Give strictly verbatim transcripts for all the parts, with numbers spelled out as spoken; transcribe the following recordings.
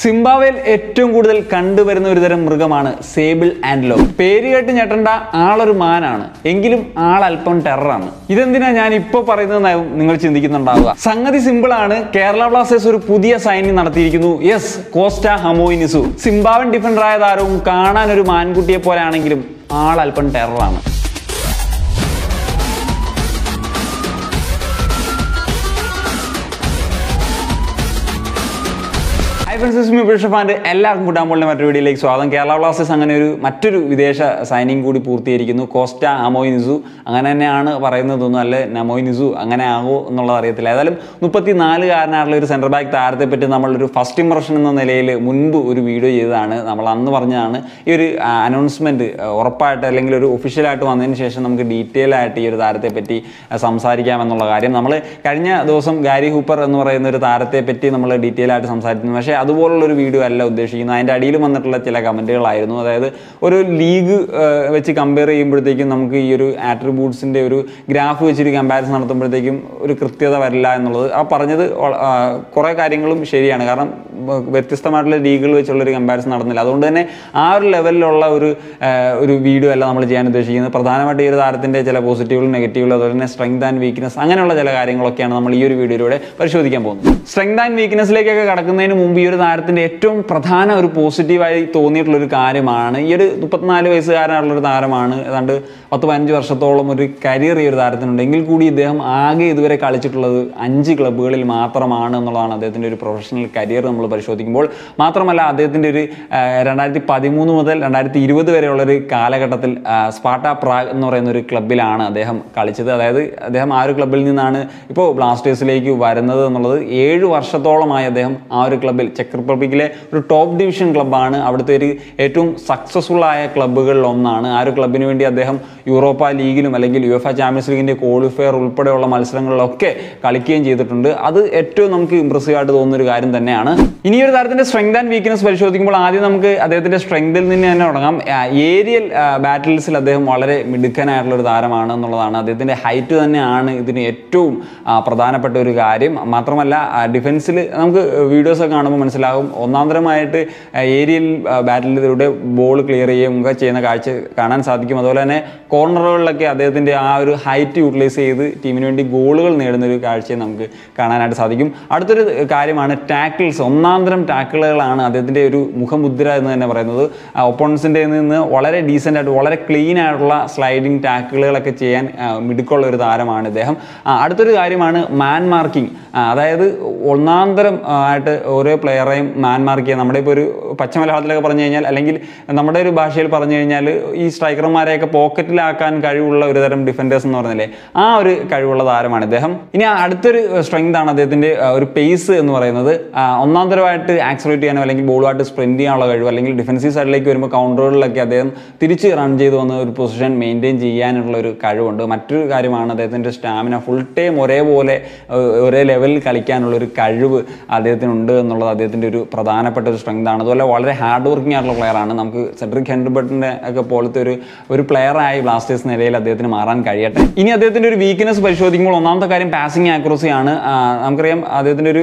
സിംബാബ്വേയിൽ ഏറ്റവും കൂടുതൽ കണ്ടുവരുന്ന ഒരു തരം മൃഗമാണ് സേബിൾ ആൻഡ്ലോപ്പ്. പേര് കേട്ട് ഞെട്ടണ്ട, ആളൊരു മാനാണ്, എങ്കിലും ആൾ അല്പം ടെററാണ്. ഇതെന്തിനാ ഞാൻ ഇപ്പോൾ പറയുന്നതെന്നാവും നിങ്ങൾ ചിന്തിക്കുന്നുണ്ടാവുക. സംഗതി സിമ്പിളാണ്. കേരള ബ്ലാസ്റ്റേഴ്സ് ഒരു പുതിയ സൈനിങ് നടത്തിയിരിക്കുന്നു. Yes, Costa Nhamoinesu. സിംബാബ്വൻ ഡിഫൻഡറായ താരവും കാണാൻ ഒരു മാൻകുട്ടിയെ പോലെയാണെങ്കിലും ആൾ അല്പം ടെററാണ്. ാൻ്റെ എല്ലാവർക്കും കൂട്ടാമ്പോളിൻ്റെ മറ്റൊരു വീഡിയോയിലേക്ക് സ്വാഗതം. കേരള ബ്ലാസ്റ്റേഴ്സ് അങ്ങനെ ഒരു മറ്റൊരു വിദേശ സൈനിങ് കൂടി പൂർത്തീകരിക്കുന്നു. കോസ്റ്റാ നമോയിനിസു, അങ്ങനെ തന്നെയാണ് പറയുന്നതൊന്നും അല്ലെ നമോയിനിസു, അങ്ങനെ ആകോ എന്നുള്ളത് അറിയത്തില്ല. ഏതായാലും മുപ്പത്തി നാലുകാരനായിട്ടുള്ള ഒരു സെൻറ്റർ ബാക്ക് താരത്തെ പറ്റി നമ്മളൊരു ഫസ്റ്റ് ഇംപ്രഷൻ എന്ന നിലയിൽ മുൻപ് ഒരു വീഡിയോ ചെയ്തതാണ്. നമ്മൾ അന്ന് പറഞ്ഞതാണ് ഈ ഒരു അനൗൺസ്മെൻറ്റ് ഉറപ്പായിട്ട് അല്ലെങ്കിൽ ഒരു ഒഫീഷ്യലായിട്ട് വന്നതിന് ശേഷം നമുക്ക് ഡീറ്റെയിൽ ആയിട്ട് ഈ ഒരു താരത്തെ പറ്റി സംസാരിക്കാമെന്നുള്ള കാര്യം. നമ്മൾ കഴിഞ്ഞ ദിവസം ഗാരി ഹൂപ്പർ എന്ന് പറയുന്ന ഒരു താരത്തെ പറ്റി നമ്മൾ ഡീറ്റെയിൽ ആയിട്ട് സംസാരിക്കുന്നു. പക്ഷേ അതുപോലുള്ളൊരു വീഡിയോ അല്ല ഉദ്ദേശിക്കുന്നത്. അതിൻ്റെ അടിയിൽ വന്നിട്ടുള്ള ചില കമൻറ്റുകളായിരുന്നു. അതായത് ഒരു ലീഗ് വെച്ച് കമ്പയർ ചെയ്യുമ്പോഴത്തേക്കും നമുക്ക് ഈ ഒരു ആട്രിബ്യൂട്ട്സിൻ്റെ ഒരു ഗ്രാഫ് വെച്ചൊരു കമ്പാരിസൺ നടത്തുമ്പോഴത്തേക്കും ഒരു കൃത്യത വരില്ല എന്നുള്ളത് ആ പറഞ്ഞത് കുറേ കാര്യങ്ങളും ശരിയാണ്. കാരണം വ്യത്യസ്തമായിട്ടുള്ള ലീഗുകൾ വെച്ചുള്ളൊരു കമ്പാരിസൺ നടന്നില്ല. അതുകൊണ്ട് തന്നെ ആ ഒരു ലെവലിലുള്ള ഒരു ഒരു വീഡിയോ അല്ല നമ്മൾ ചെയ്യാൻ ഉദ്ദേശിക്കുന്നത്. പ്രധാനമായിട്ട് ഈ ഒരു താരത്തിൻ്റെ ചില പോസിറ്റീവുകളും നെഗറ്റീവുകളും അതുപോലെ തന്നെ സ്ട്രെങ്ത് ആൻഡ് വീക്ക്നെസ് അങ്ങനെയുള്ള ചില കാര്യങ്ങളൊക്കെയാണ് നമ്മൾ ഈ ഒരു വീഡിയോയിലൂടെ പരിശോധിക്കാൻ പോകുന്നത്. സ്ട്രെങ്ത് ആൻഡ് വീക്ക്നെസ്സിലേക്കൊക്കെ കടക്കുന്നതിന് മുമ്പ് ഈ ഒരു താരത്തിൻ്റെ ഏറ്റവും പ്രധാന ഒരു പോസിറ്റീവായി തോന്നിയിട്ടുള്ളൊരു കാര്യമാണ് ഈ ഒരു മുപ്പത്തിനാല് വയസ്സുകാരനായിട്ടുള്ളൊരു താരമാണ്. ഏതാണ്ട് പത്ത് പതിനഞ്ച് വർഷത്തോളം ഒരു കരിയർ ഈ ഒരു താരത്തിനുണ്ട്. എങ്കിൽ കൂടി ഇദ്ദേഹം ആകെ ഇതുവരെ കളിച്ചിട്ടുള്ളത് അഞ്ച് ക്ലബ്ബുകളിൽ മാത്രമാണ് എന്നുള്ളതാണ് അദ്ദേഹത്തിൻ്റെ ഒരു പ്രൊഫഷണൽ കരിയർ നമ്മൾ പരിശോധിക്കുമ്പോൾ. മാത്രമല്ല അദ്ദേഹത്തിൻ്റെ ഒരു രണ്ടായിരത്തി പതിമൂന്ന് മുതൽ രണ്ടായിരത്തി ഇരുപത് വരെയുള്ളൊരു കാലഘട്ടത്തിൽ സ്പാർട്ടാ പ്രാഗ് എന്ന് പറയുന്നൊരു ക്ലബ്ബിലാണ് അദ്ദേഹം കളിച്ചത്. അതായത് അദ്ദേഹം ആ ഒരു ക്ലബ്ബിൽ നിന്നാണ് ഇപ്പോൾ ബ്ലാസ്റ്റേഴ്സിലേക്ക് വരുന്നത് എന്നുള്ളത്. ഏഴ് വർഷത്തോളമായി അദ്ദേഹം ആ ഒരു ക്ലബ്ബിൽ, ചെക്ക് റിപ്പബ്ലിക്കിലെ ഒരു ടോപ്പ് ഡിവിഷൻ ക്ലബ്ബാണ്, അവിടുത്തെ ഒരു ഏറ്റവും സക്സസ്ഫുള്ളായ ക്ലബ്ബുകളിൽ ഒന്നാണ്. ആ ഒരു ക്ലബ്ബിന് വേണ്ടി അദ്ദേഹം യൂറോപ്പ ലീഗിലും അല്ലെങ്കിൽ യു എഫ് എ ചാമ്പ്യൻസ് ലീഗിൻ്റെ ക്വാളിഫയർ ഉൾപ്പെടെയുള്ള മത്സരങ്ങളിലൊക്കെ കളിക്കുകയും ചെയ്തിട്ടുണ്ട്. അത് ഏറ്റവും നമുക്ക് ഇംപ്രസീവായിട്ട് തോന്നുന്നൊരു കാര്യം തന്നെയാണ്. ഇനി ഒരു താരത്തിൻ്റെ സ്ട്രെങ്ത് ആൻഡ് വീക്ക്നെസ് പരിശോധിക്കുമ്പോൾ ആദ്യം നമുക്ക് അദ്ദേഹത്തിൻ്റെ സ്ട്രെങ്തിൽ നിന്ന് തന്നെ തുടങ്ങാം. ഏരിയൽ ബാറ്റിൽസിൽ അദ്ദേഹം വളരെ മിടുക്കനായിട്ടുള്ളൊരു താരമാണ് എന്നുള്ളതാണ്. അദ്ദേഹത്തിൻ്റെ ഹൈറ്റ് തന്നെയാണ് ഇതിന് ഏറ്റവും പ്രധാനപ്പെട്ട ഒരു കാര്യം. മാത്രമല്ല ഡിഫൻസിൽ നമുക്ക് വീഡിയോസൊക്കെ കാണുമ്പോൾ മനസ്സിലാകും, ഒന്നാന്തരമായിട്ട് ഏരിയൽ ബാറ്റിലൂടെ ബോൾ ക്ലിയർ ചെയ്യുകയും ഒക്കെ ചെയ്യുന്ന കാഴ്ച കാണാൻ സാധിക്കും. അതുപോലെ തന്നെ കോർണറുകളിലൊക്കെ അദ്ദേഹത്തിൻ്റെ ആ ഒരു ഹൈറ്റ് യൂട്ടിലൈസ് ചെയ്ത് ടീമിന് വേണ്ടി ഗോളുകൾ നേടുന്നൊരു കാഴ്ചയെ നമുക്ക് കാണാനായിട്ട് സാധിക്കും. അടുത്തൊരു കാര്യമാണ് ടാക്കിൾസ്. ഒന്നാന്തരം ടാക്കിളുകളാണ് അദ്ദേഹത്തിൻ്റെ ഒരു മുഖമുദ്ര എന്ന് തന്നെ പറയുന്നത്. ഒപ്പോണൻസിൻ്റെ നിന്ന് വളരെ ഡീസൻ്റ് ആയിട്ട് വളരെ ക്ലീൻ ആയിട്ടുള്ള സ്ലൈഡിങ് ടാക്കിളുകളൊക്കെ ചെയ്യാൻ മിടുക്കുള്ള ഒരു താരമാണ് ഇദ്ദേഹം. അടുത്തൊരു കാര്യമാണ് മാൻ മാർക്കിംഗ്. അതായത് ഒന്നാന്തരം ആയിട്ട് ഓരോ പ്ലെയറേയും മാൻ മാർക്ക് ചെയ്യാൻ, നമ്മുടെ ഇപ്പോൾ ഒരു പച്ചമലയാളത്തിലൊക്കെ പറഞ്ഞു കഴിഞ്ഞാൽ അല്ലെങ്കിൽ നമ്മുടെ ഒരു ഭാഷയിൽ പറഞ്ഞു കഴിഞ്ഞാൽ ഈ സ്ട്രൈക്കർമാരെയൊക്കെ പോക്കറ്റിലാക്കാൻ കഴിവുള്ള ഒരു തരം ഡിഫൻഡേഴ്സ് എന്ന് പറഞ്ഞില്ലേ, ആ ഒരു കഴിവുള്ള താരമാണ് ഇദ്ദേഹം. ഇനി അടുത്തൊരു സ്ട്രെങ്ത് ആണ് അദ്ദേഹത്തിൻ്റെ ഒരു പേസ് എന്ന് പറയുന്നത്. ഒന്നാന്തരമായിട്ട് ആക്സലറേറ്റ് ചെയ്യാനോ അല്ലെങ്കിൽ ബോളുമായിട്ട് സ്പ്രിന്റ് ചെയ്യാനുള്ള കഴിവ്, അല്ലെങ്കിൽ ഡിഫൻസീവ് സൈഡിലേക്ക് വരുമ്പോൾ കൗണ്ടറുകളിലൊക്കെ അദ്ദേഹം തിരിച്ച് റൺ ചെയ്ത് വന്ന ഒരു പൊസിഷൻ മെയിൻറ്റെയിൻ ചെയ്യാനുള്ള ഒരു കഴിവുണ്ട്. മറ്റൊരു കാര്യമാണ് അദ്ദേഹത്തിൻ്റെ സ്റ്റാമിന. ഫുൾ ടൈം ഒരേപോലെ ഒരേ ലെവലിൽ കളിക്കാനുള്ളൊരു കഴിവ് അദ്ദേഹത്തിനുണ്ട് എന്നുള്ളത് അദ്ദേഹത്തിൻ്റെ ഒരു പ്രധാനപ്പെട്ട ഒരു സ്ട്രെങ്ത് ആണ്. അതുപോലെ വളരെ ഹാർഡ് വർക്കിംഗ് ആയിട്ടുള്ള പ്ലെയറാണ്. നമുക്ക് സെഡ്രിക് ഹെൻഡർബർട്ടിൻ്റെ ഒക്കെ പോലത്തെ ഒരു ഒരു പ്ലെയറായി ബ്ലാസ്റ്റേഴ്സ് നിലയിൽ അദ്ദേഹത്തിന് മാറാൻ കഴിയട്ടെ. ഇനി അദ്ദേഹത്തിൻ്റെ ഒരു വീക്ക്നെസ് പരിശോധിക്കുമ്പോൾ ഒന്നാമത്തെ കാര്യം പാസിംഗ് ആക്യുറസി ആണ്. നമുക്കറിയാം അദ്ദേഹത്തിൻ്റെ ഒരു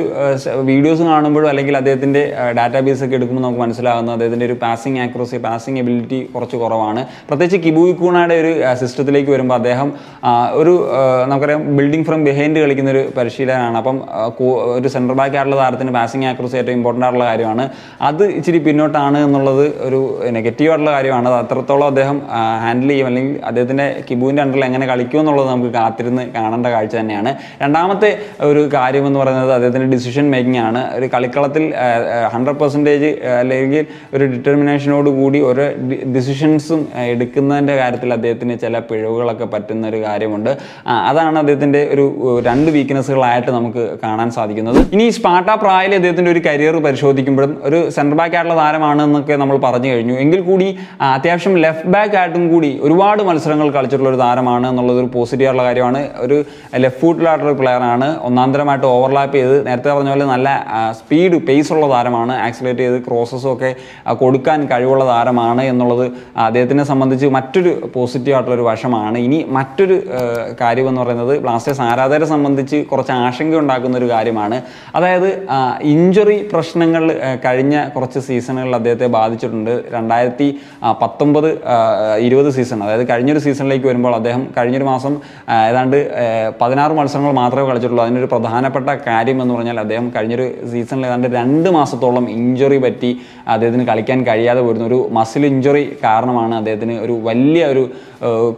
വീഡിയോസ് കാണുമ്പോഴും അല്ലെങ്കിൽ അദ്ദേഹത്തിൻ്റെ ഡാറ്റാബേസ് ഒക്കെ എടുക്കുമ്പോൾ നമുക്ക് മനസ്സിലാകുന്നത് അദ്ദേഹത്തിൻ്റെ ഒരു പാസിംഗ് ആക്യുറസി, പാസിംഗ് എബിലിറ്റി കുറച്ച് കുറവാണ്. പ്രത്യേകിച്ച് കിബു ഇക്കൂണയുടെ ഒരു സിസ്റ്റത്തിലേക്ക് വരുമ്പോൾ അദ്ദേഹം ഒരു നമുക്കറിയാം ബിൽഡിംഗ് ഫ്രം ബിഹൈൻഡ് കളിക്കുന്നൊരു പരിശീലനമാണ്. അപ്പം ഒരു സെൻറ്റർ ബാക്ക് ആയിട്ടുള്ള താരത്തിന് പാസിംഗ് ആക്യുറസി ഏറ്റവും ഇമ്പോർട്ടൻ്റ് ആയിട്ടുള്ള കാര്യമാണ്. അത് ഇച്ചിരി പിന്നോട്ടാണ് എന്നുള്ളത് ഒരു നെഗറ്റീവായിട്ടുള്ള കാര്യമാണ്. അത് അത്രത്തോളം അദ്ദേഹം ഹാൻഡിൽ ചെയ്യും, അല്ലെങ്കിൽ അദ്ദേഹത്തിൻ്റെ കിബുവിൻ്റെ അണ്ടറിൽ എങ്ങനെ കളിക്കും എന്നുള്ളത് നമുക്ക് കാത്തിരുന്ന് കാണേണ്ട കാഴ്ച തന്നെയാണ്. രണ്ടാമത്തെ ഒരു കാര്യം എന്ന് പറയുന്നത് അദ്ദേഹത്തിൻ്റെ ഡിസിഷൻ മേക്കിംഗ് ആണ്. ഒരു കളിക്കളത്തിൽ ഹൺഡ്രഡ് പെർസെൻറ്റേജ് അല്ലെങ്കിൽ ഒരു ഡിറ്റർമിനേഷനോട് കൂടി ഓരോ ഡിസിഷൻസും എടുക്കുന്നതിൻ്റെ കാര്യത്തിൽ അദ്ദേഹത്തിന് ചില പിഴവുകളൊക്കെ പറ്റുന്ന ഒരു കാര്യമുണ്ട്. അതാണ് അദ്ദേഹത്തിൻ്റെ ഒരു രണ്ട് വീക്ക്നെസ്സുകളായിട്ട് നമുക്ക് കാണാൻ സാധിക്കുന്നത്. ഇനി സ്പാർട്ടാ പ്രായിൽ അദ്ദേഹത്തിൻ്റെ ഒരു കരിയർ പരിശോധിക്കുമ്പോഴും ഒരു സെൻറ്റർ ബാക്ക് ആയിട്ടുള്ള താരമാണെന്നൊക്കെ നമ്മൾ പറഞ്ഞു കഴിഞ്ഞു. എങ്കിൽ കൂടി അത്യാവശ്യം ലെഫ്റ്റ് ബാക്ക് ആയിട്ടും കൂടി ഒരുപാട് മത്സരങ്ങൾ കളിച്ചിട്ടുള്ള ഒരു താരമാണ് എന്നുള്ളതൊരു പോസിറ്റീവ് ആയിട്ടുള്ള കാര്യമാണ്. ഒരു ലെഫ്റ്റ് ഫൂട്ടിലായിട്ടുള്ള പ്ലെയറാണ്. ഒന്നാന്തരമായിട്ട് ഓവർലാപ്പ് ചെയ്ത് നേരത്തെ പറഞ്ഞ പോലെ നല്ല സ്പീഡ്, പേസ് ഉള്ള താരമാണ്. ആക്സിലേറ്റ് ചെയ്ത് ക്രോസസും ഒക്കെ കൊടുക്കാൻ കഴിവുള്ള താരമാണ് എന്നുള്ളത് അദ്ദേഹത്തിനെ സംബന്ധിച്ച് മറ്റൊരു പോസിറ്റീവായിട്ടുള്ളൊരു വശമാണ്. ഇനി മറ്റൊരു കാര്യം എന്ന് പറയുന്നത് ബ്ലാസ്റ്റേഴ്സ് ആരാധകരെ സംബന്ധിച്ച് കുറച്ച് ആശങ്ക ഉണ്ടാക്കുന്നൊരു കാര്യമാണ്. അതായത് ഇഞ്ചുറി പ്രശ്നങ്ങൾ കഴിഞ്ഞ കുറച്ച് സീസണുകളിൽ അദ്ദേഹത്തെ ബാധിച്ചിട്ടുണ്ട്. രണ്ടായിരത്തി പത്തൊമ്പത് ഇരുപത് സീസൺ, അതായത് കഴിഞ്ഞൊരു സീസണിലേക്ക് വരുമ്പോൾ അദ്ദേഹം കഴിഞ്ഞൊരു മാസം ഏതാണ്ട് പതിനാറ് മത്സരങ്ങൾ മാത്രമേ കളിച്ചിട്ടുള്ളൂ. അതിനൊരു പ്രധാനപ്പെട്ട കാര്യം എന്ന് പറഞ്ഞാൽ അദ്ദേഹം കഴിഞ്ഞൊരു സീസണിൽ ഏതാണ്ട് രണ്ട് മാസത്തോളം ഇഞ്ചുറി പറ്റി അദ്ദേഹത്തിന് കളിക്കാൻ കഴിയാതെ വരുന്ന ഒരു മസിൽ ഇഞ്ചുറി കാരണമാണ് അദ്ദേഹത്തിന് ഒരു വലിയ ഒരു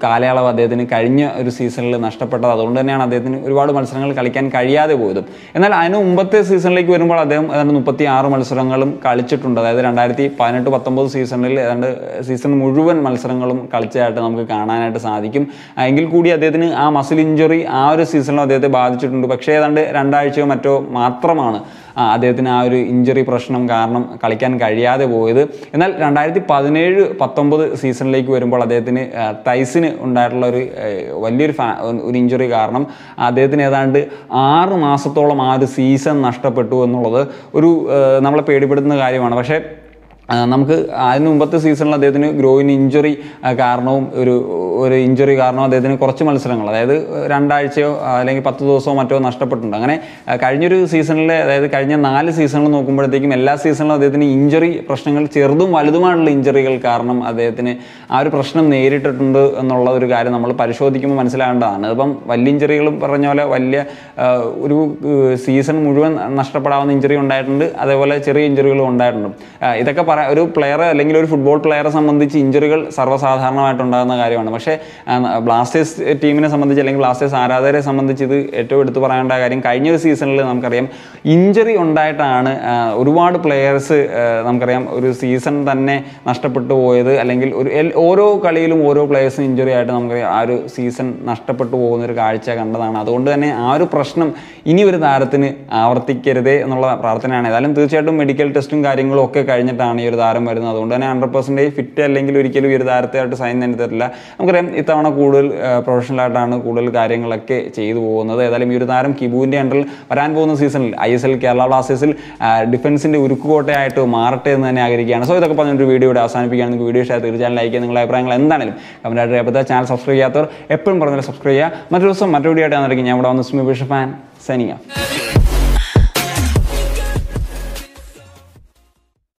കാലയളവ് അദ്ദേഹത്തിന് കഴിഞ്ഞ ഒരു സീസണിൽ നഷ്ടപ്പെട്ടത്. അതുകൊണ്ട് തന്നെയാണ് അദ്ദേഹത്തിന് ഒരുപാട് മത്സരങ്ങൾ കളിക്കാൻ കഴിയാതെ പോയതും. എന്നാൽ അതിന് മുമ്പത്തെ സീസണിലേക്ക് വരുമ്പോൾ അദ്ദേഹം ഏതാണ്ട് മുപ്പത്തി ആറ് മത്സരങ്ങളും കളിച്ചിട്ടുണ്ട്. അതായത് രണ്ടായിരത്തി പതിനെട്ട് പത്തൊമ്പത് സീസണിൽ ഏതാണ്ട് സീസൺ മുഴുവൻ മത്സരങ്ങളും കളിച്ചതായിട്ട് നമുക്ക് കാണാനായിട്ട് സാധിക്കും. എങ്കിൽ കൂടി അദ്ദേഹത്തിന് ആ മസിൽ ഇഞ്ചുറി ആ ഒരു സീസണിലും അദ്ദേഹത്തെ ബാധിച്ചിട്ടുണ്ട്. പക്ഷേ ഏതാണ്ട് രണ്ടാഴ്ചയോ മറ്റോ മാത്രമാണ് അദ്ദേഹത്തിന് ആ ഒരു ഇഞ്ചുറി പ്രശ്നം കാരണം കളിക്കാൻ കഴിയാതെ പോയത്. എന്നാൽ രണ്ടായിരത്തി പതിനേഴ് പത്തൊമ്പത് സീസണിലേക്ക് വരുമ്പോൾ അദ്ദേഹത്തിന് തൈസിന് ഉണ്ടായിട്ടുള്ള ഒരു വലിയൊരു ഫാ ഒരു ഇഞ്ചുറി കാരണം അദ്ദേഹത്തിന് ഏതാണ്ട് ആറ് മാസത്തോളം ആ ഒരു സീസൺ നഷ്ടപ്പെട്ടു എന്നുള്ളത് ഒരു നമ്മളെ പേടിപ്പെടുത്തുന്ന കാര്യമാണ്. പക്ഷേ നമുക്ക് അതിന് മുമ്പത്തെ സീസണിൽ അദ്ദേഹത്തിന് ഗ്രോയിൻ ഇഞ്ചുറി കാരണവും ഒരു ഒരു ഇഞ്ചുറി കാരണം അദ്ദേഹത്തിന് കുറച്ച് മത്സരങ്ങൾ, അതായത് രണ്ടാഴ്ചയോ അല്ലെങ്കിൽ പത്ത് ദിവസമോ മറ്റോ നഷ്ടപ്പെട്ടിട്ടുണ്ട്. അങ്ങനെ കഴിഞ്ഞൊരു സീസണിൽ, അതായത് കഴിഞ്ഞ നാല് സീസണിൽ നോക്കുമ്പോഴത്തേക്കും എല്ലാ സീസണിലും അദ്ദേഹത്തിന് ഇഞ്ചുറി പ്രശ്നങ്ങൾ, ചെറുതും വലുതുമായിട്ടുള്ള ഇഞ്ചുറികൾ കാരണം അദ്ദേഹത്തിന് ആ ഒരു പ്രശ്നം നേരിട്ടിട്ടുണ്ട് എന്നുള്ള ഒരു കാര്യം നമ്മൾ പരിശോധിക്കുമ്പോൾ മനസ്സിലാകേണ്ടതാണ്. ഇപ്പം വലിയ ഇഞ്ചുറികളും പറഞ്ഞ പോലെ വലിയ ഒരു സീസൺ മുഴുവൻ നഷ്ടപ്പെടാവുന്ന ഇഞ്ചുറി ഉണ്ടായിട്ടുണ്ട്, അതേപോലെ ചെറിയ ഇഞ്ചുറികളും ഉണ്ടായിട്ടുണ്ട്. ഇതൊക്കെ ഒരു പ്ലെയറെ അല്ലെങ്കിൽ ഒരു ഫുട്ബോൾ പ്ലെയറെ സംബന്ധിച്ച് ഇഞ്ചുറികൾ സർവ്വസാധാരണമായിട്ടുണ്ടാകുന്ന കാര്യമാണ്. പക്ഷേ ബ്ലാസ്റ്റേഴ്സ് ടീമിനെ സംബന്ധിച്ച് അല്ലെങ്കിൽ ബ്ലാസ്റ്റേഴ്സ് ആരാധകരെ സംബന്ധിച്ച് ഇത് ഏറ്റവും എടുത്തു പറയേണ്ട കാര്യം, കഴിഞ്ഞൊരു സീസണിൽ നമുക്കറിയാം ഇഞ്ചുറി ഉണ്ടായിട്ടാണ് ഒരുപാട് പ്ലെയേഴ്സ് നമുക്കറിയാം ഒരു സീസൺ തന്നെ നഷ്ടപ്പെട്ടു പോയത്. അല്ലെങ്കിൽ ഒരു ഓരോ കളിയിലും ഓരോ പ്ലെയേഴ്സും ഇഞ്ചുറി ആയിട്ട് നമുക്കറിയാം ആ ഒരു സീസൺ നഷ്ടപ്പെട്ടു പോകുന്നൊരു കാഴ്ച കണ്ടതാണ്. അതുകൊണ്ട് തന്നെ ആ ഒരു പ്രശ്നം ഇനി ഒരു താരത്തിന് ആവർത്തിക്കരുതേ എന്നുള്ള പ്രാർത്ഥനയാണ്. ഏതായാലും തീർച്ചയായിട്ടും മെഡിക്കൽ ടെസ്റ്റും കാര്യങ്ങളും ഒക്കെ കഴിഞ്ഞിട്ടാണ് ഒരു താരം വരുന്നത്. അതുകൊണ്ട് തന്നെ ഹൺഡ്രഡ് പെർസെൻറ്റേജ് ഫിറ്റ് അല്ലെങ്കിൽ ഒരിക്കലും ഈ ഒരു താരത്തായിട്ട് സൈൻ തന്നെ തരില്ല. നമുക്കറിയാം ഇത്തവണ കൂടുതൽ പ്രൊഫഷണലായിട്ടാണ് കൂടുതൽ കാര്യങ്ങളൊക്കെ ചെയ്തു പോകുന്നത്. ഏതായാലും ഈ ഒരു താരം കിബുവിൻ്റെ അണ്ടറിൽ വരാൻ പോകുന്ന സീസണിൽ ഐ എസ് എൽ കേരള ബ്ലാസ്റ്റേഴ്സിൽ ഡിഫൻസിൻ്റെ ഉരുക്കുകോട്ടയായിട്ട് മാറട്ടെ എന്ന് തന്നെ ആഗ്രഹിക്കുകയാണ്. സോ ഇതൊക്കെ പറഞ്ഞൊരു വീഡിയോയുടെ അവസാനിപ്പിക്കുകയാണ്. നിങ്ങൾക്ക് വീഡിയോ ഷെയർ ചെയ്ത് ചാനൽ ലൈക്ക്, നിങ്ങളുടെ അഭിപ്രായങ്ങൾ എന്താണെങ്കിലും കമൻറ്റായിട്ട് രേഖപ്പെടുത്തുക. ചാനൽ സബ്സ്ക്രൈബ് ചെയ്യാത്തവർ എപ്പോഴും പറഞ്ഞാൽ സബ്സ്ക്രൈബ് ചെയ്യുക. മറ്റൊരു ദിവസം മറ്റൊരു വീഡിയോ ആയിട്ട് വന്നിരിക്കും. ഞാൻ ഇവിടെ വന്ന് സ്മിബിഷ് ഫാൻ സൈനിങ് ഓഫ്.